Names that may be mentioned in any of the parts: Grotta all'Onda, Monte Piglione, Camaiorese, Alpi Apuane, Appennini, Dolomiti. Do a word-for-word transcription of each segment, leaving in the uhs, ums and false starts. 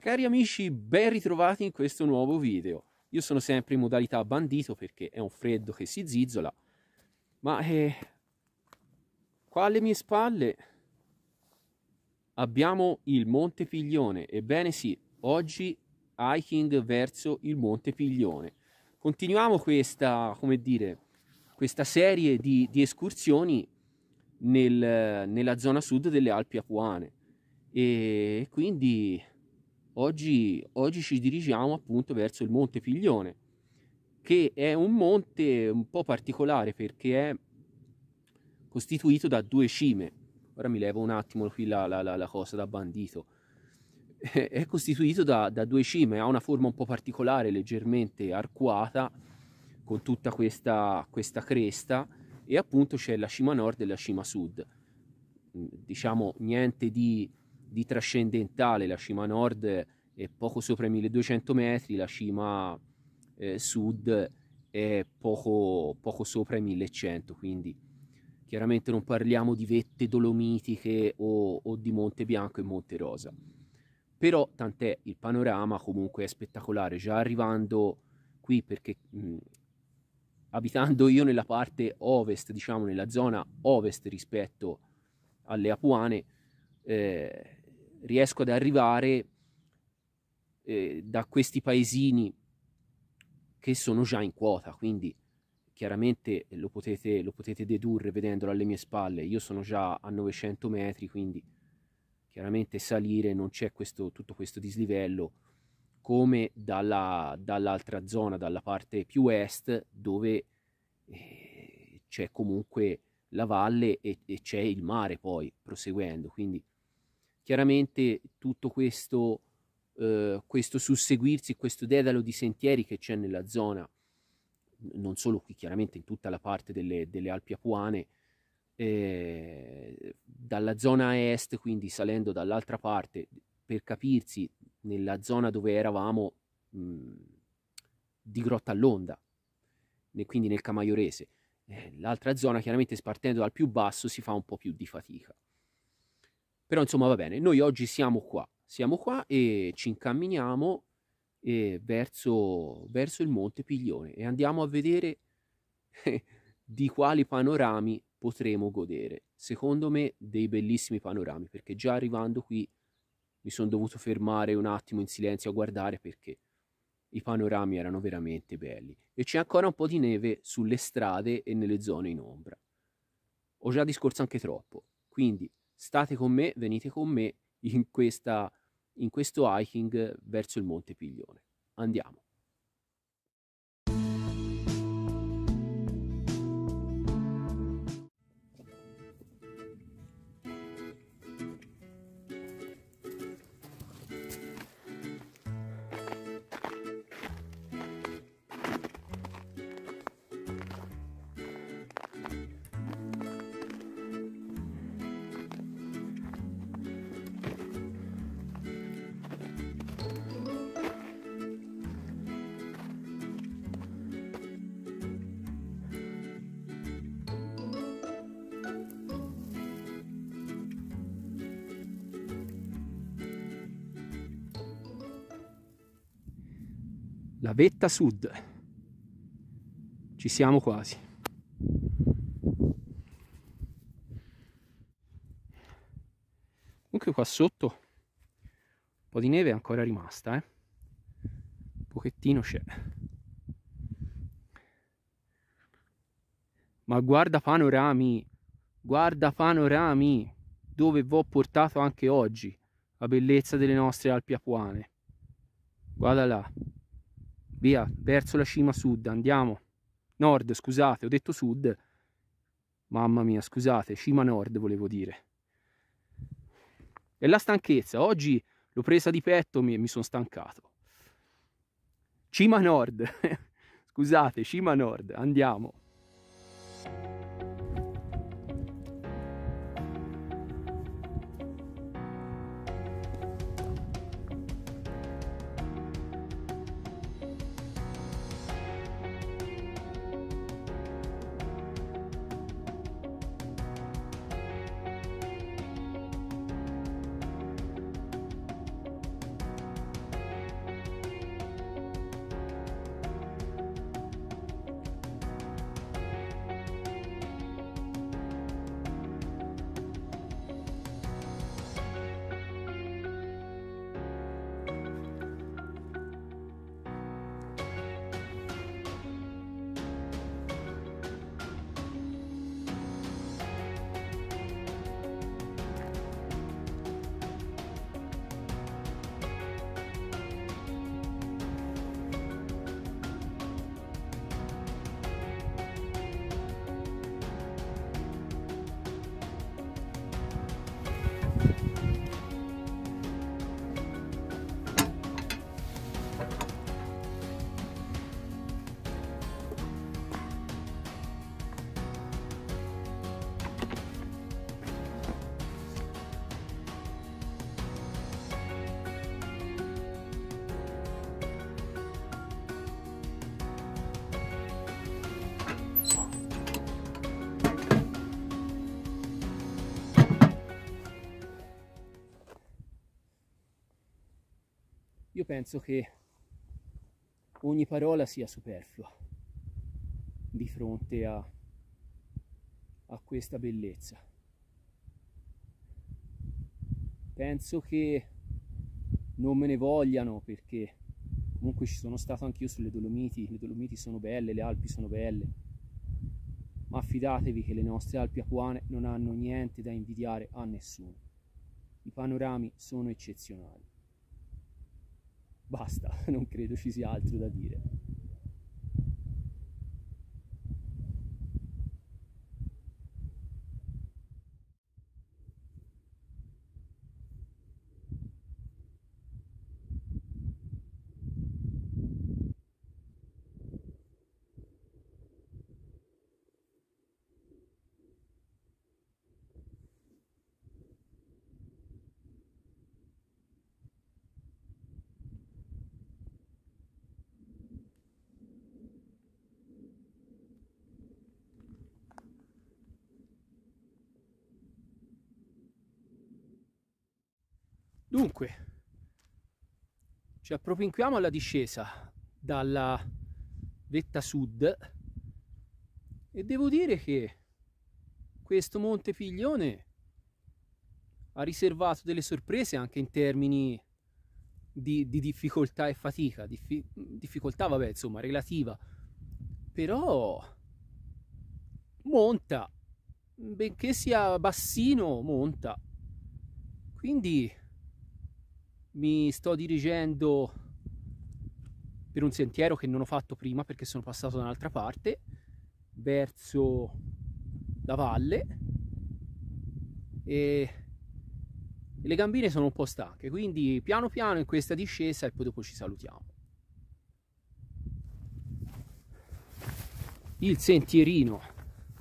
Cari amici, ben ritrovati in questo nuovo video. Io sono sempre in modalità bandito perché è un freddo che si zizzola, ma eh, qua alle mie spalle abbiamo il Monte Piglione. Ebbene sì, oggi hiking verso il Monte Piglione. Continuiamo questa, come dire, questa serie di, di escursioni nel, nella zona sud delle Alpi Apuane, e quindi oggi, oggi ci dirigiamo appunto verso il Monte Piglione, che è un monte un po' particolare perché è costituito da due cime. Ora mi levo un attimo qui la, la, la cosa da bandito. È costituito da, da due cime, ha una forma un po' particolare, leggermente arcuata, con tutta questa, questa cresta, e appunto c'è la cima nord e la cima sud. Diciamo niente di, di trascendentale, la cima nord è poco sopra i milleduecento metri, la cima eh, sud è poco, poco sopra i millecento, quindi chiaramente non parliamo di vette dolomitiche o, o di Monte Bianco e Monte Rosa. Però tant'è, il panorama comunque è spettacolare. Già arrivando qui, perché mh, abitando io nella parte ovest, diciamo nella zona ovest rispetto alle Apuane, eh, riesco ad arrivare eh, da questi paesini che sono già in quota, quindi chiaramente lo potete, lo potete dedurre vedendolo alle mie spalle. Io sono già a novecento metri, quindi chiaramente salire non c'è questo, tutto questo dislivello come dalla, dall'altra zona, dalla parte più est, dove eh, c'è comunque la valle e, e c'è il mare poi proseguendo. Quindi chiaramente tutto questo, eh, questo susseguirsi, questo dedalo di sentieri che c'è nella zona, non solo qui, chiaramente in tutta la parte delle, delle Alpi Apuane, Eh, dalla zona est, quindi salendo dall'altra parte, per capirsi, nella zona dove eravamo mh, di Grotta all'Onda, ne, quindi nel Camaiorese. Eh, l'altra zona, chiaramente partendo dal più basso, si fa un po' più di fatica. Però insomma va bene, noi oggi siamo qua, siamo qua e ci incamminiamo eh, verso, verso il Monte Piglione, e andiamo a vedere eh, di quali panorami potremo godere. Secondo me dei bellissimi panorami, perché già arrivando qui mi sono dovuto fermare un attimo in silenzio a guardare, perché i panorami erano veramente belli. E c'è ancora un po' di neve sulle strade e nelle zone in ombra. Ho già discorso anche troppo, quindi state con me, venite con me in, questa, in questo hiking verso il Monte Piglione. Andiamo! La vetta sud, ci siamo quasi. Comunque qua sotto un po' di neve è ancora rimasta, eh? Un pochettino c'è. Ma guarda panorami, guarda panorami, dove vi ho portato anche oggi la bellezza delle nostre Alpi Apuane. Guarda là. Via, verso la cima sud, andiamo. Nord, scusate, ho detto sud. Mamma mia, scusate, cima nord volevo dire. E la stanchezza, oggi l'ho presa di petto e mi, mi sono stancato. Cima nord, scusate, cima nord, andiamo. Io penso che ogni parola sia superflua di fronte a, a questa bellezza. Penso che non me ne vogliano, perché comunque ci sono stato anch'io sulle Dolomiti, le Dolomiti sono belle, le Alpi sono belle, ma fidatevi che le nostre Alpi Apuane non hanno niente da invidiare a nessuno. I panorami sono eccezionali. Basta, non credo ci sia altro da dire. Dunque, ci appropinquiamo alla discesa dalla vetta sud e devo dire che questo Monte Piglione ha riservato delle sorprese anche in termini di, di difficoltà e fatica. Dif- difficoltà, vabbè, insomma, relativa, però monta, benché sia bassino, monta. Quindi mi sto dirigendo per un sentiero che non ho fatto prima perché sono passato da un'altra parte, verso la valle, e le gambine sono un po' stanche, quindi piano piano in questa discesa e poi dopo ci salutiamo. Il sentierino,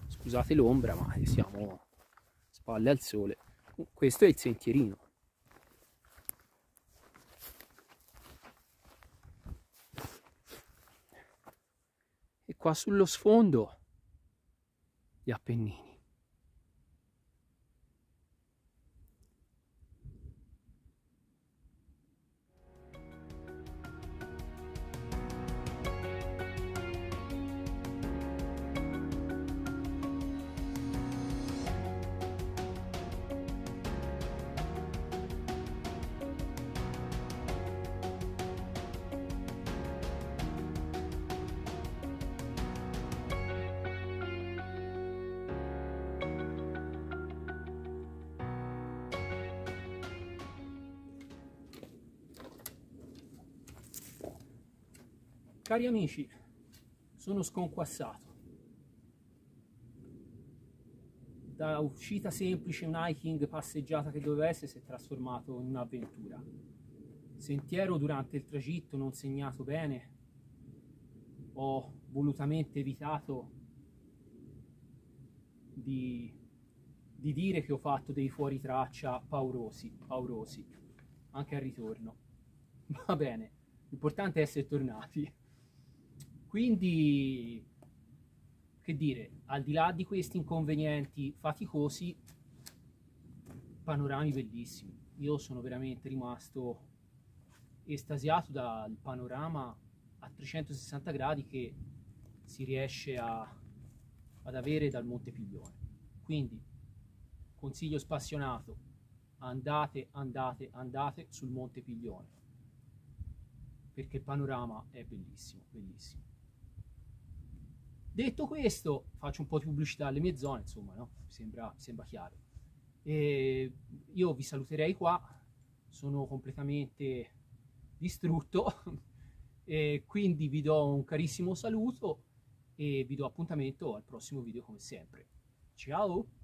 scusate l'ombra ma siamo spalle al sole, questo è il sentierino. E qua sullo sfondo gli Appennini. Cari amici, sono sconquassato. Da uscita semplice, un hiking, passeggiata che doveva essere, si è trasformato in un'avventura. Sentiero durante il tragitto non segnato bene, ho volutamente evitato di, di dire che ho fatto dei fuoritraccia paurosi, paurosi, anche al ritorno. Va bene, l'importante è essere tornati. Quindi, che dire, al di là di questi inconvenienti faticosi, panorami bellissimi. Io sono veramente rimasto estasiato dal panorama a trecentosessanta gradi che si riesce a, ad avere dal Monte Piglione. Quindi, consiglio spassionato, andate, andate, andate sul Monte Piglione, perché il panorama è bellissimo, bellissimo. Detto questo, faccio un po' di pubblicità alle mie zone, insomma, no? Sembra, sembra chiaro. E io vi saluterei qua, sono completamente distrutto, e quindi vi do un carissimo saluto e vi do appuntamento al prossimo video come sempre. Ciao!